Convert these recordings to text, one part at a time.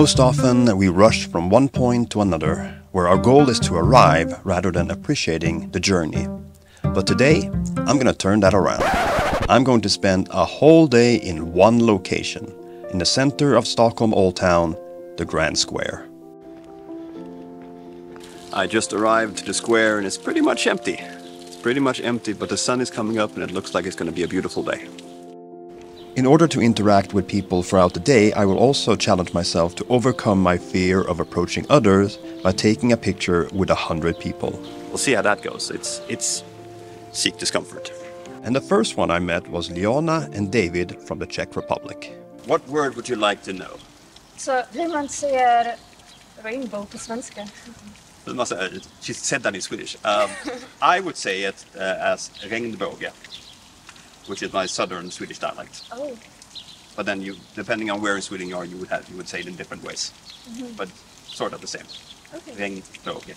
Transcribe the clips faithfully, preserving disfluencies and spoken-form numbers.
Most often, we rush from one point to another, where our goal is to arrive rather than appreciating the journey. But today, I'm going to turn that around. I'm going to spend a whole day in one location, in the center of Stockholm Old Town, the Grand Square. I just arrived to the square and it's pretty much empty. It's pretty much empty, but the sun is coming up and it looks like it's going to be a beautiful day. In order to interact with people throughout the day, I will also challenge myself to overcome my fear of approaching others by taking a picture with a hundred people. We'll see how that goes. It's, it's seek discomfort. And the first one I met was Leona and David from the Czech Republic. What word would you like to know? So, hur man säger rainbow på svenska? She said that in Swedish. Um, I would say it uh, as regnbåge, which is my southern Swedish dialect. Oh. But then, you, depending on where in Sweden you are, you would have you would say it in different ways. Mm-hmm. But sort of the same. Okay. Regnbåge.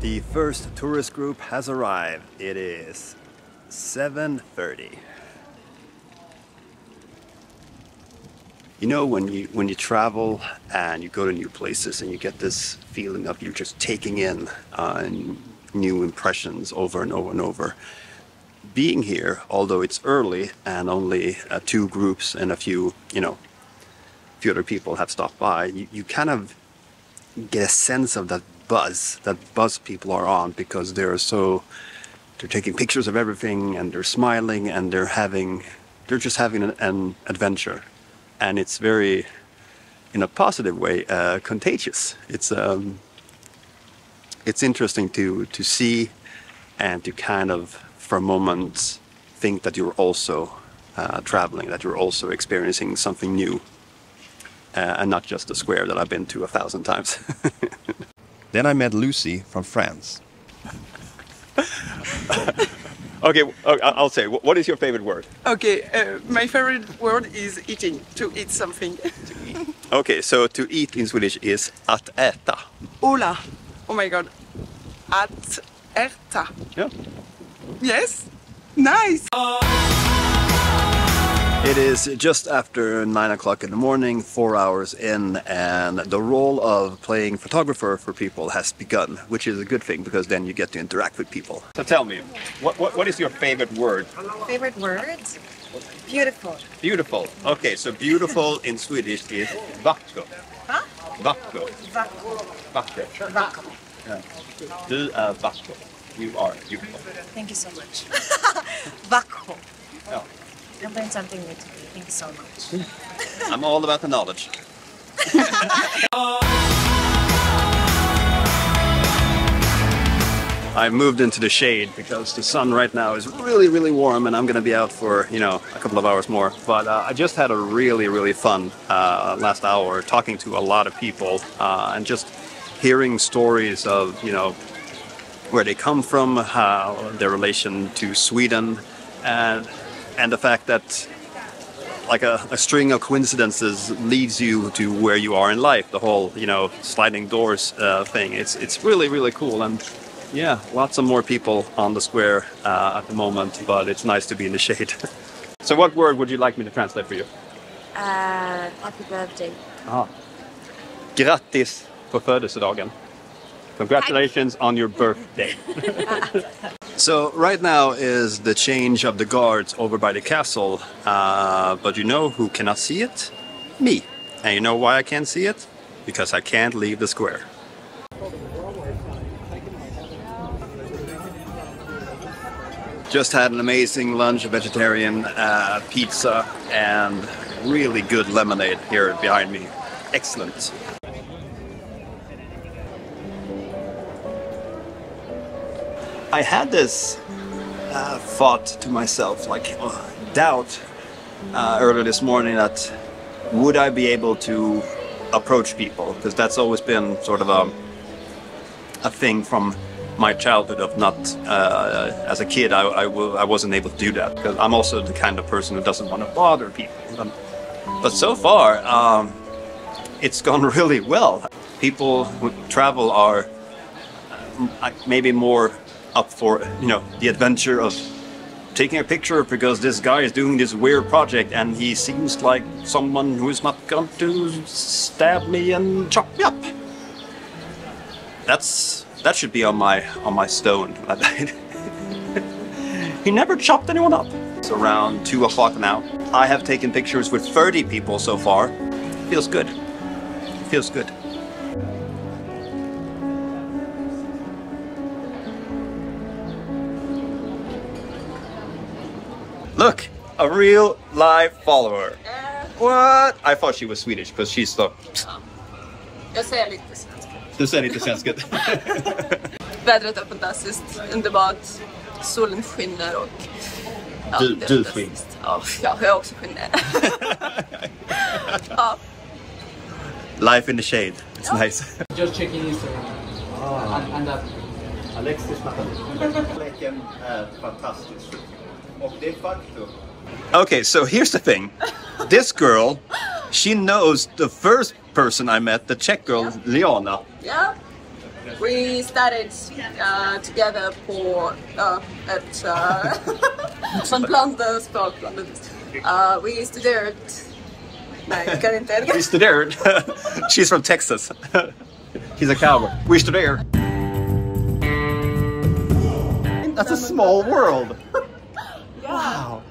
The first tourist group has arrived. It is seven thirty. You know, when you when you travel and you go to new places and you get this feeling of you're just taking in uh, new impressions over and over and over. Being here, although it's early and only uh, two groups and a few, you know, a few other people have stopped by, you, you kind of get a sense of that buzz that buzz people are on, because they're so they're taking pictures of everything and they're smiling and they're having they're just having an, an adventure, and it's very, in a positive way, uh, contagious. It's um it's interesting to to see and to kind of for a moment think that you're also uh, traveling, that you're also experiencing something new, uh, and not just a square that I've been to a thousand times. Then I met Lucy from France. Okay, I'll say, what is your favorite word? Okay, uh, my favorite word is eating, to eat something. To eat. Okay, so to eat in Swedish is att äta. Hola, oh my god, att äta. Yeah. Yes, nice. It is just after nine o'clock in the morning, four hours in, and the role of playing photographer for people has begun, which is a good thing because then you get to interact with people. So tell me, what what, what is your favorite word? Favorite word? Beautiful. Beautiful. Okay, so beautiful in Swedish is Vakko. Huh? Vakko. Vakko. Vakko. Du är vakko. You are beautiful. Thank you so much. Vakko. Yeah. I learned something new today. Thank you so much. I'm all about the knowledge. I've moved into the shade because the sun right now is really, really warm, and I'm going to be out for, you know, a couple of hours more. But uh, I just had a really, really fun uh, last hour talking to a lot of people uh, and just hearing stories of, you know, where they come from, how their relation to Sweden, and And the fact that, like, a, a string of coincidences leads you to where you are in life. The whole, you know, sliding doors uh, thing. It's it's really, really cool. And yeah, lots of more people on the square uh, at the moment, but it's nice to be in the shade. So what word would you like me to translate for you? Uh, happy birthday. Ah. Grattis på födelsedagen. Congratulations on your birthday. So right now is the change of the guards over by the castle, uh, but you know who cannot see it? Me. And you know why I can't see it? Because I can't leave the square. Just had an amazing lunch, a vegetarian uh, pizza and really good lemonade here behind me. Excellent. I had this uh, thought to myself, like uh, doubt uh, earlier this morning, that would I be able to approach people? Because that's always been sort of a, a thing from my childhood of not, uh, as a kid, I, I, w I wasn't able to do that, because I'm also the kind of person who doesn't want to bother people. Um, but so far, um, it's gone really well. People who travel are uh, maybe more up for, you know, the adventure of taking a picture, because this guy is doing this weird project and he seems like someone who is not going to stab me and chop me up. That's, that should be on my, on my stone. He never chopped anyone up. It's around two o'clock now. I have taken pictures with thirty people so far. Feels good. Feels good. Look, a real live follower. Uh, what? I thought she was Swedish, because she's so... Jag säger lite svenska. Du säger lite svenska. Vädret är fantastiskt, underbart. Solen skiner och... Ja, du du skiner. Ja, jag är också skiner. Ja. Life in the shade. It's yeah. Nice. Just checking Instagram. Oh. And, and that. Alexis. Okay, so here's the thing. This girl, she knows the first person I met, the Czech girl, yeah. Leona. Yeah. We started uh, together for uh, at uh, uh, we used to do it. We studered. She's from Texas. He's a cowboy. We studered. That's a small world. Yeah. Wow.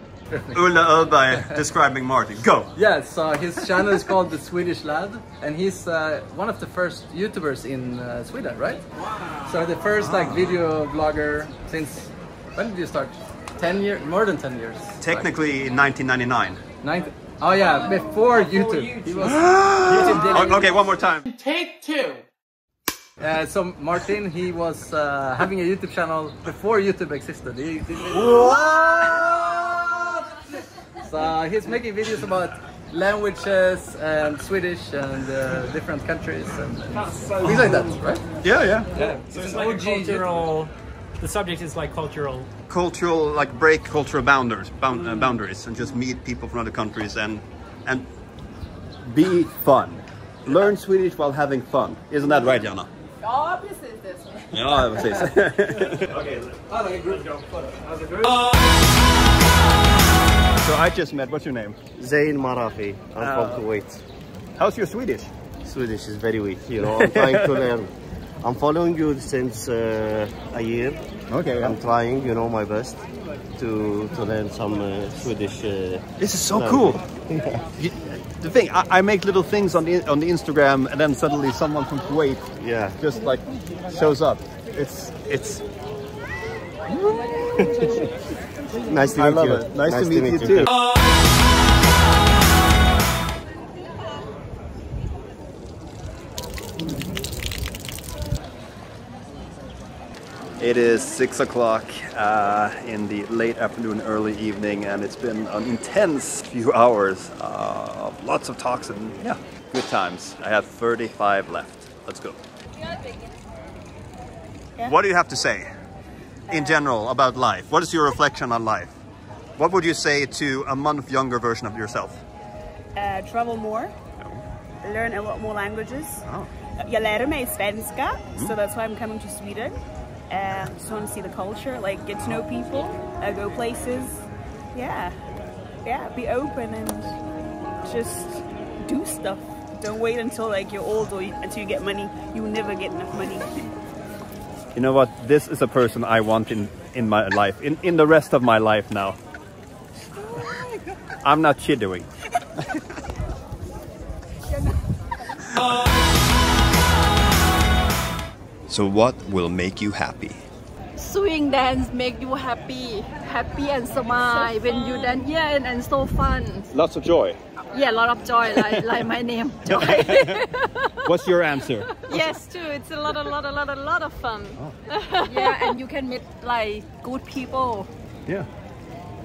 Ulla Öberg describing Martin. Go. Yes. Uh, his channel is called the Swedish Lad, and he's uh, one of the first YouTubers in uh, Sweden, right? Wow. So the first like video blogger since when did you start? Ten years, more than ten years. Technically, in nineteen ninety-nine. Ninety. Oh yeah, before, before YouTube. YouTube. He was YouTube okay, one more time. Take two. Uh, so Martin, he was uh, having a YouTube channel before YouTube existed. He, he, what? So he's making videos about languages and Swedish and uh, different countries and so things like that, right? Yeah, yeah. Yeah. So it's like O G cultural. YouTube. The subject is like cultural. Cultural, like break cultural boundaries, bound, uh, boundaries, and just meet people from other countries and and be fun. Learn Swedish while having fun. Isn't that right, Jana? Ja, precis det. Ja, precis. Okay. So I just met. What's your name? Zain Marafi. I'm uh, from Kuwait. How's your Swedish? Swedish is very weak. You know, I'm trying to learn. I'm following you since uh, a year. Okay, yeah. I'm trying, you know, my best to to learn some uh, Swedish. Uh, this is so language. Cool. You, the thing, I, I make little things on the on the Instagram, and then suddenly someone from Kuwait, yeah, just like shows up. It's it's nice to meet I love you. It. Nice, nice to meet, to meet you, you too. It is six o'clock uh, in the late afternoon, early evening, and it's been an intense few hours uh, of lots of talks and yeah, good times. I have thirty-five left. Let's go. Yeah. What do you have to say in general about life? What is your reflection on life? What would you say to a month younger version of yourself? Uh, travel more, no. Learn a lot more languages. Oh. Jag lär mig svenska, so that's why I'm coming to Sweden. Uh, just want to see the culture, like get to know people, uh, go places, yeah, yeah, be open and just do stuff. Don't wait until like you're old or you, until you get money. You will never get enough money. You know what? This is a person I want in in my life, in in the rest of my life now. Oh my God. I'm not shitting. So what will make you happy? Swing dance make you happy, happy and smile so when you dance here yeah, and, and so fun. Lots of joy. Yeah, a lot of joy, like, like my name, joy. What's your answer? Yes, too. It's a lot, a lot, a lot, a lot of fun. Oh. Yeah, and you can meet like good people. Yeah.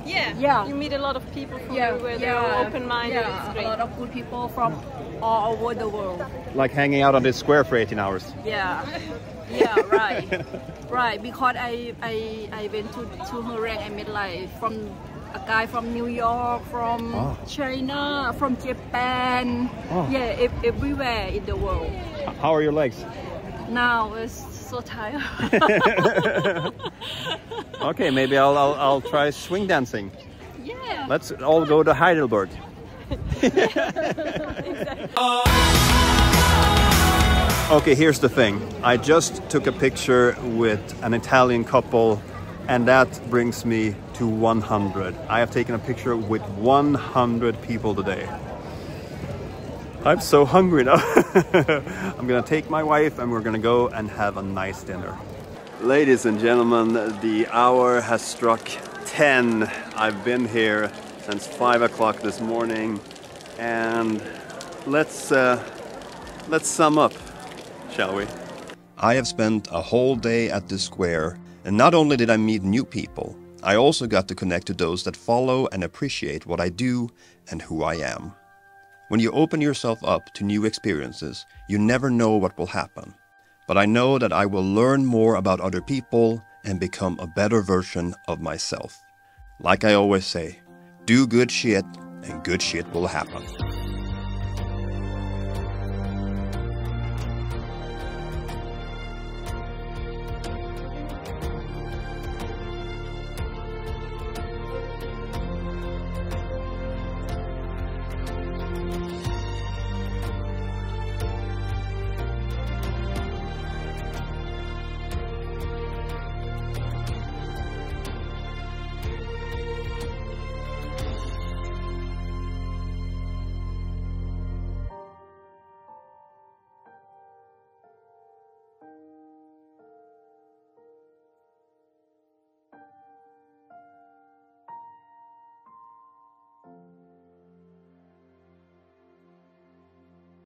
Yeah. Yeah. You meet a lot of people from yeah, where yeah. They're open-minded. Yeah, a lot of good people from all over the world. Like hanging out on this square for eighteen hours. Yeah, yeah, right, right. Because I, I, I went to to Hurang. I met like from a guy from New York, from oh. China, from Japan. Oh. Yeah, ev everywhere in the world. How are your legs? Now it's so tired. Okay, maybe I'll, I'll I'll try swing dancing. Yeah. Let's all go to Heidelberg. Okay, here's the thing. I just took a picture with an Italian couple, and that brings me to one hundred. I have taken a picture with one hundred people today. I'm so hungry now. I'm gonna take my wife and we're gonna go and have a nice dinner. Ladies and gentlemen, the hour has struck ten. I've been here since five o'clock this morning, and let's uh, let's sum up, shall we? I have spent a whole day at the square, and not only did I meet new people, I also got to connect to those that follow and appreciate what I do and who I am. When you open yourself up to new experiences, you never know what will happen. But I know that I will learn more about other people and become a better version of myself. Like I always say, do good shit, and good shit will happen.